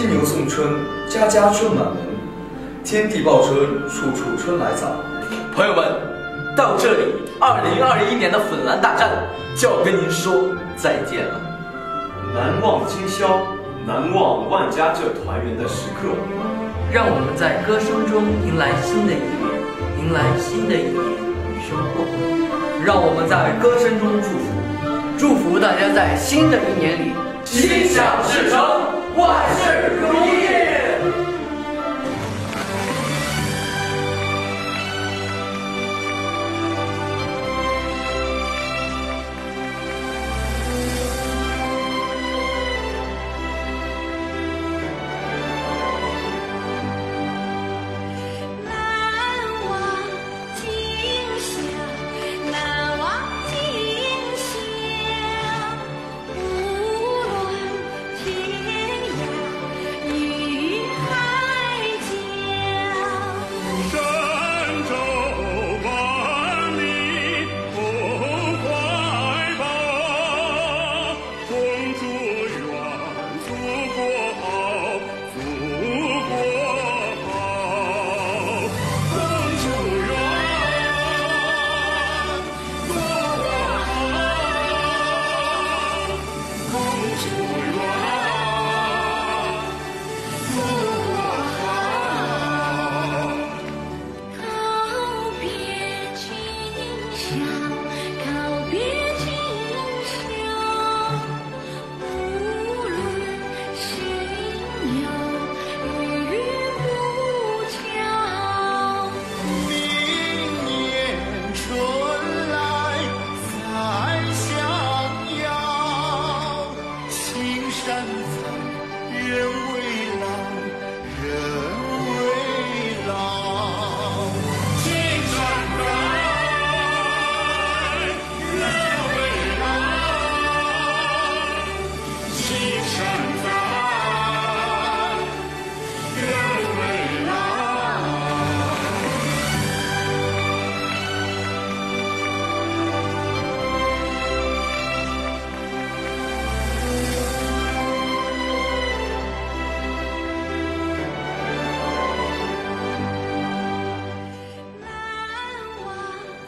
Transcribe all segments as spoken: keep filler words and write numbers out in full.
金牛送春，家家春满门，天地报春，处处春来早。朋友们，到这里，二零二一年的粉蓝大战就要跟您说再见了。难忘今宵，难忘万家这团圆的时刻。让我们在歌声中迎来新的一年，迎来新的一年与收获。让我们在歌声中祝福，祝福大家在新的一年里心想事成，万事如意。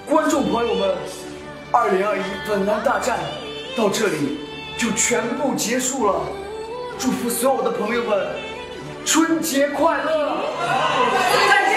观众朋友们，二零二一粉蓝大战到这里就全部结束了。祝福所有的朋友们春节快乐！